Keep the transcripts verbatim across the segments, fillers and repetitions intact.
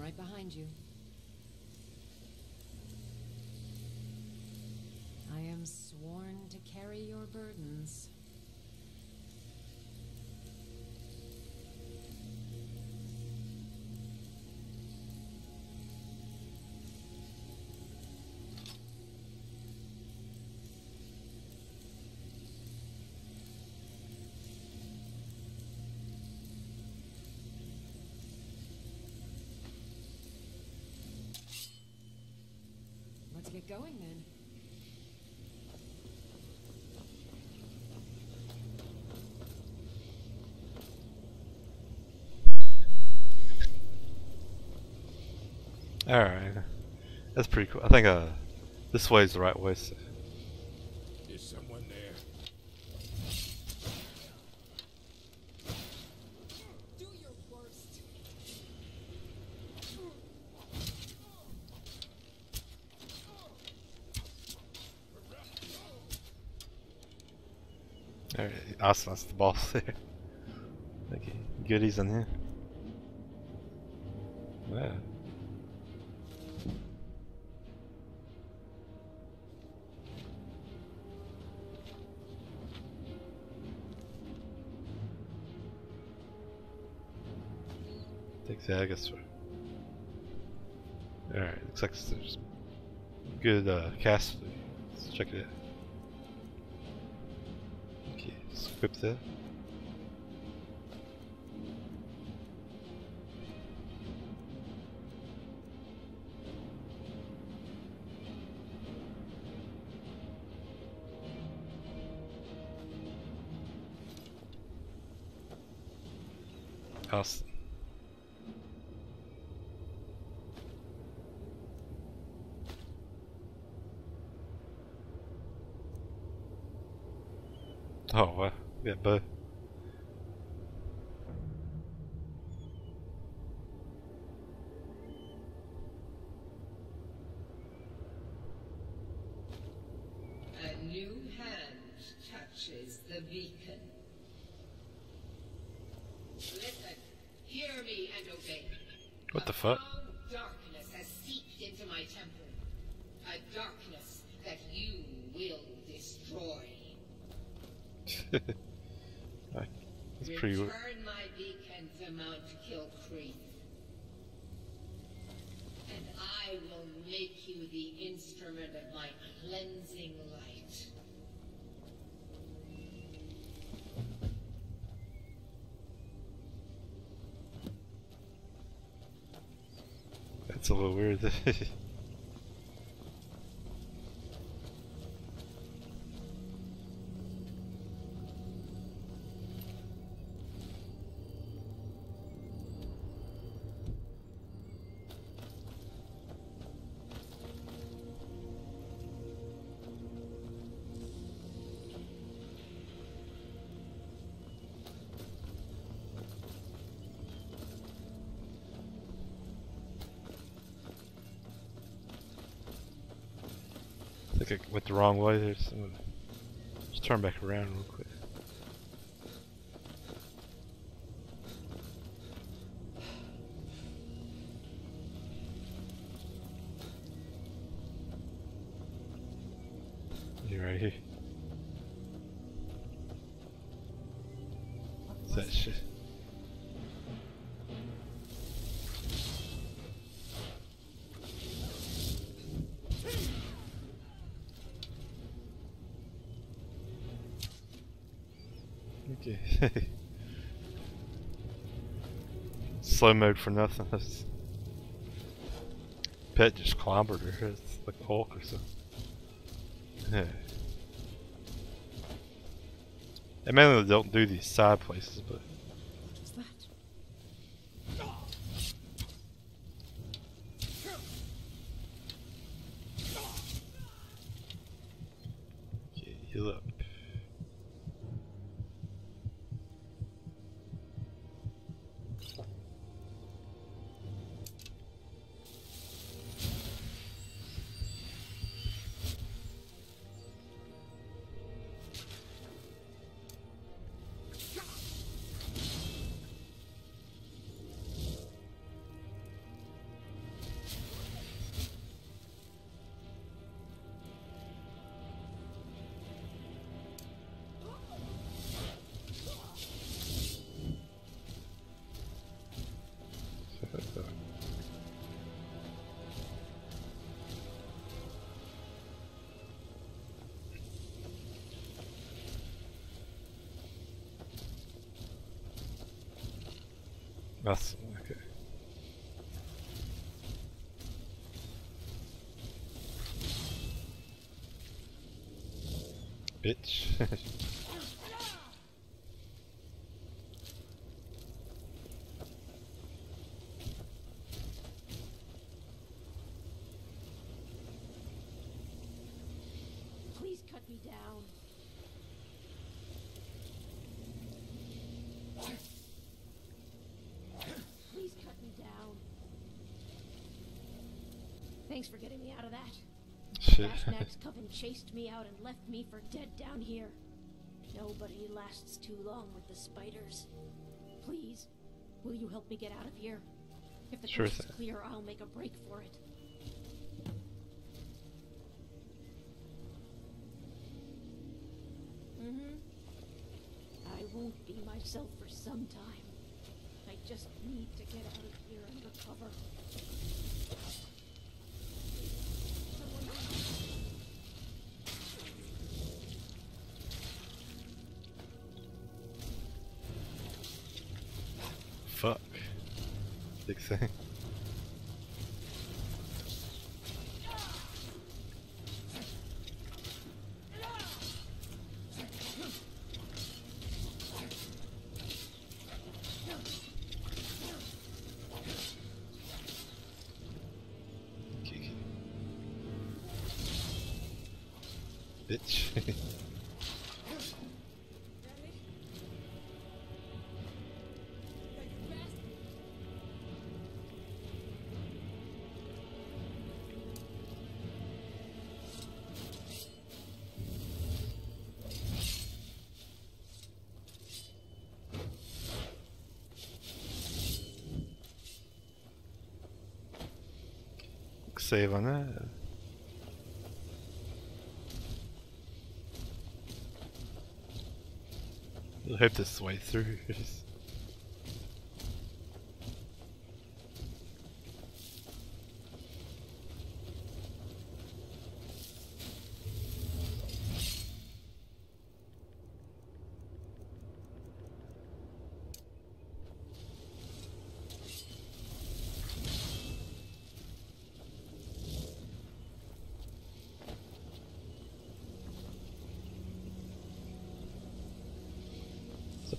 Right behind you. I am sworn to carry your burdens. Get going then. All right, that's pretty cool. I think uh, this way is the right way. So. There's someone there. Do your worst. Alright, awesome, that's the boss there. Okay, goodies in here. Wow. Take the Agasaur. Alright, looks like there's good uh, cast. Let's check it out. Equip that. Awesome. Oh wow, we got both. A new hand touches the beacon. Listen, hear me and obey. What the fuck? A darkness has seeped into my temple. A darkness that you will destroy. Right. That's pretty weird. Return my beacon to Mount Kilcrete, and I will make you the instrument of my cleansing light. That's a little weird. I think I went the wrong way there. So just turn back around real quick. You're right here. What's that shit? Okay. Slow mode for nothing. Pet just clobbered her. It's like the Hulk or something. Yeah. They mainly don't do these side places, but That's okay. Bitch. Thanks for getting me out of that. Shit. Fastnack's coven chased me out and left me for dead down here. Nobody lasts too long with the spiders. Please, will you help me get out of here? If the sure coast is clear, I'll make a break for it. Mm-hmm. I won't be myself for some time. I just need to get out of here and recover. Fuck. Big thing. Bitch. Save on that. I hope this is the way through.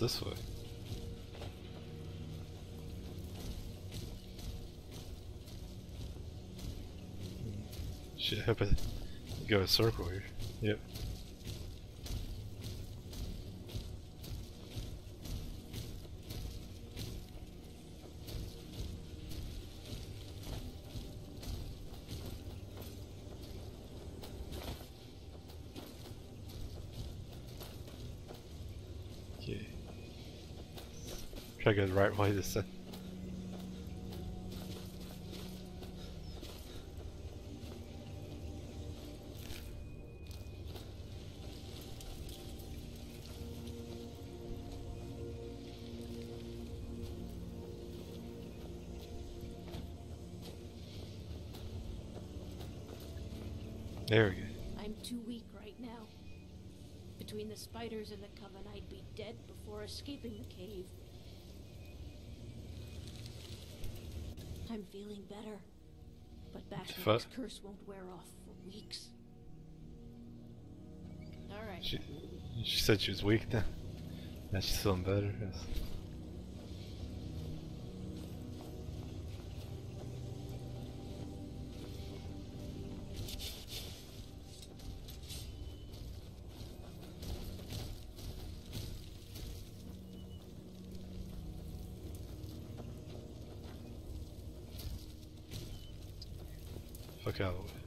This way. Shit, I hope I go a circle here. Yep. Okay. Try to go the right way this time. There we go. I'm too weak right now. Between the spiders and the coven, I'd be dead before escaping the cave. I'm feeling better, but Bashnak's curse won't wear off for weeks. Alright. She, she said she was weak now. Now she's feeling better. Yes. Fuck out of the way.